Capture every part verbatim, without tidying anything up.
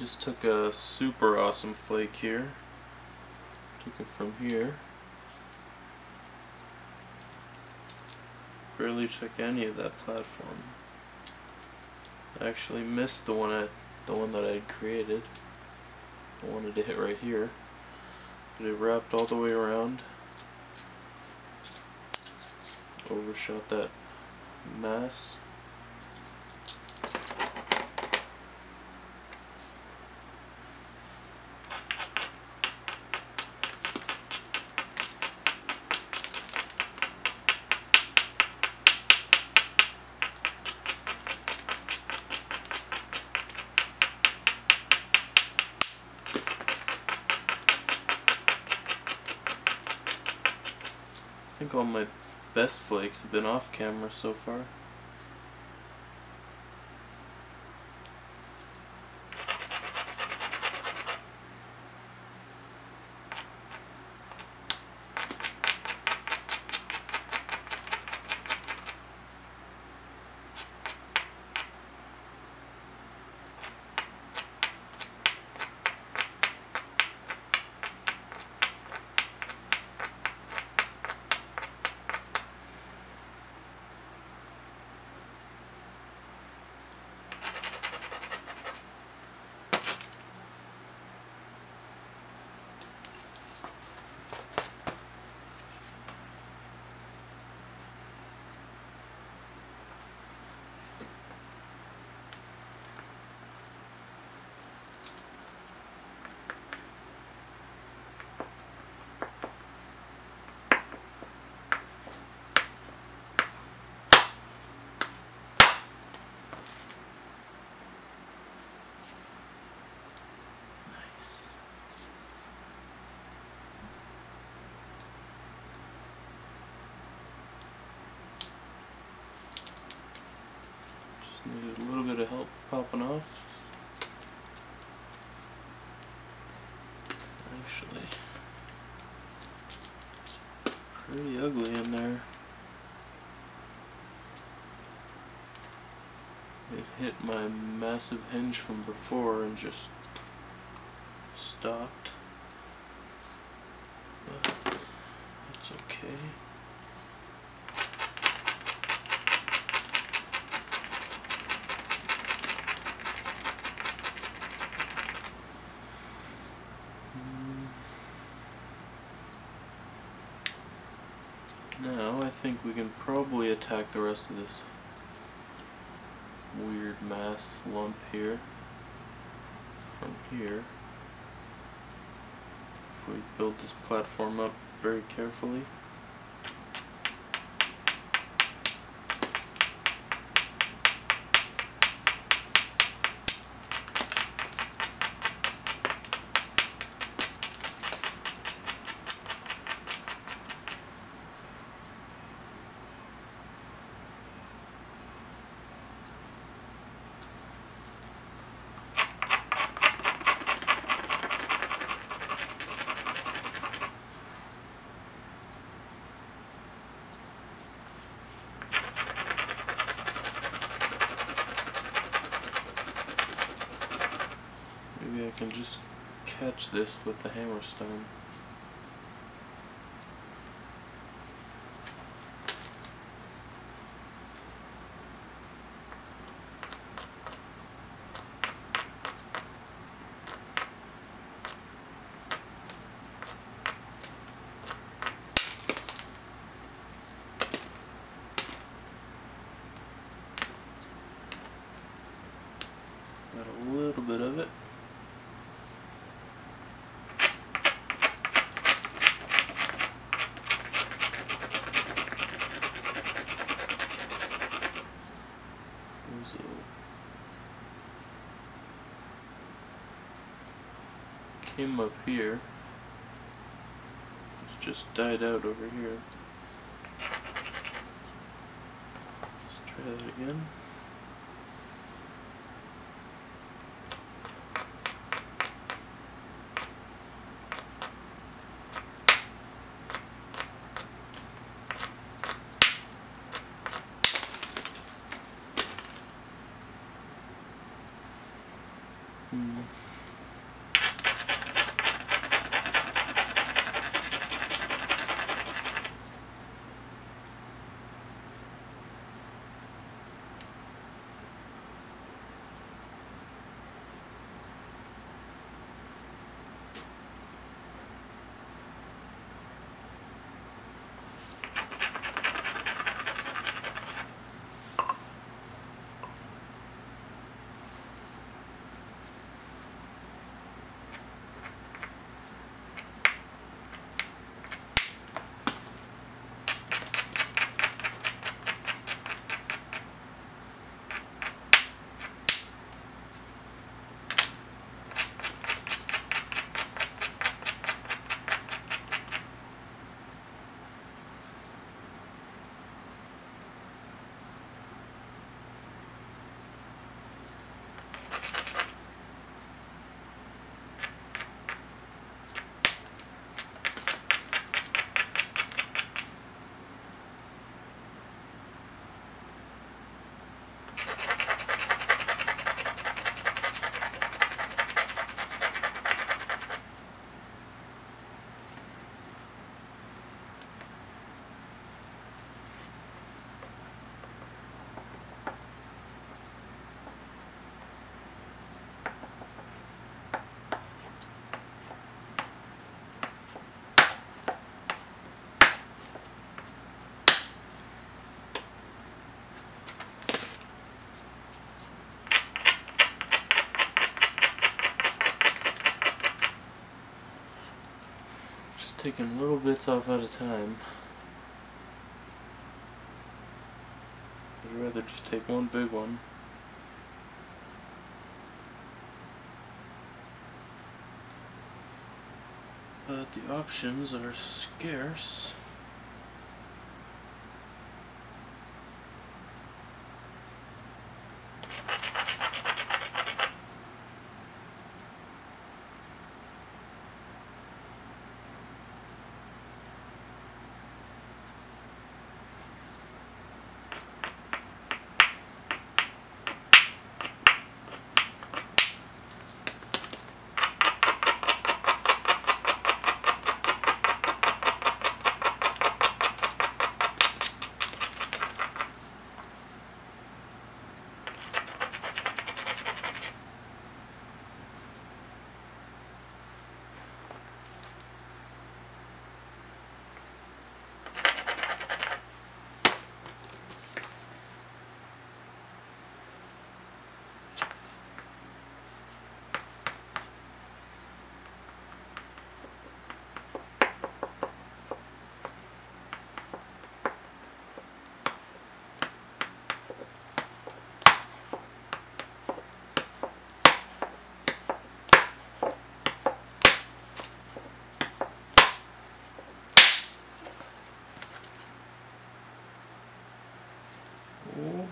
just took a super awesome flake here, took it from here, barely took any of that platform. I actually missed the one I, the one that I had created. I wanted to hit right here, but it wrapped all the way around, overshot that mass. I think all my best flakes have been off camera so far. Needed a little bit of help popping off. Actually, pretty ugly in there. It hit my massive hinge from before and just stopped. But that's okay. Now I think we can probably attack the rest of this weird mass lump here from here if we build this platform up very carefully. I can just catch this with the hammerstone. Got a little bit of it. Came up here. It's just died out over here. Let's try that again. Mm. Taking little bits off at a time. I'd rather just take one big one. But the options are scarce.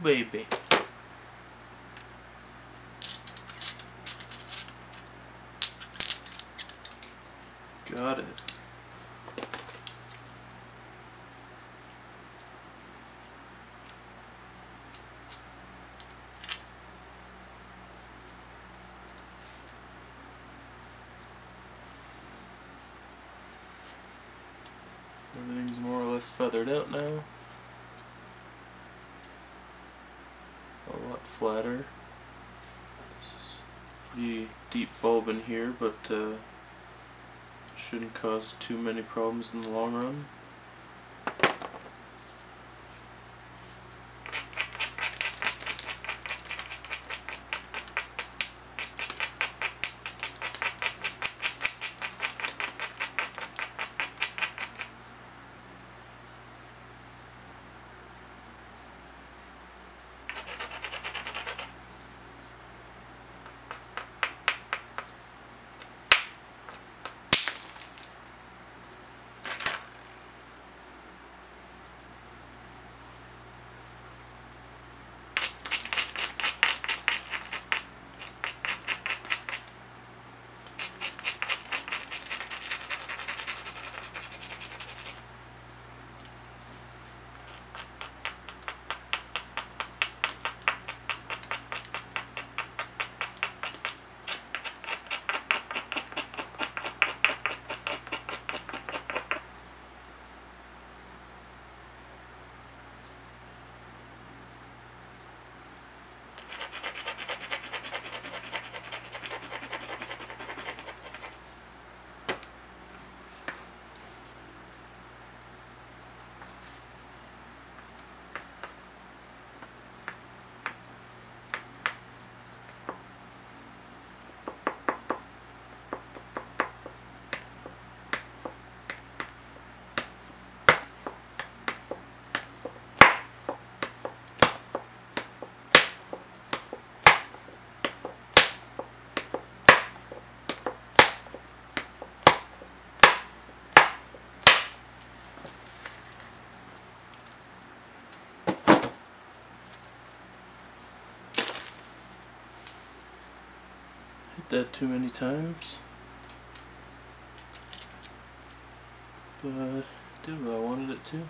Baby. Got it. Everything's more or less feathered out now. Flatter. This is pretty deep bulb in here, but uh, shouldn't cause too many problems in the long run. did that too many times, but I did what I wanted it to.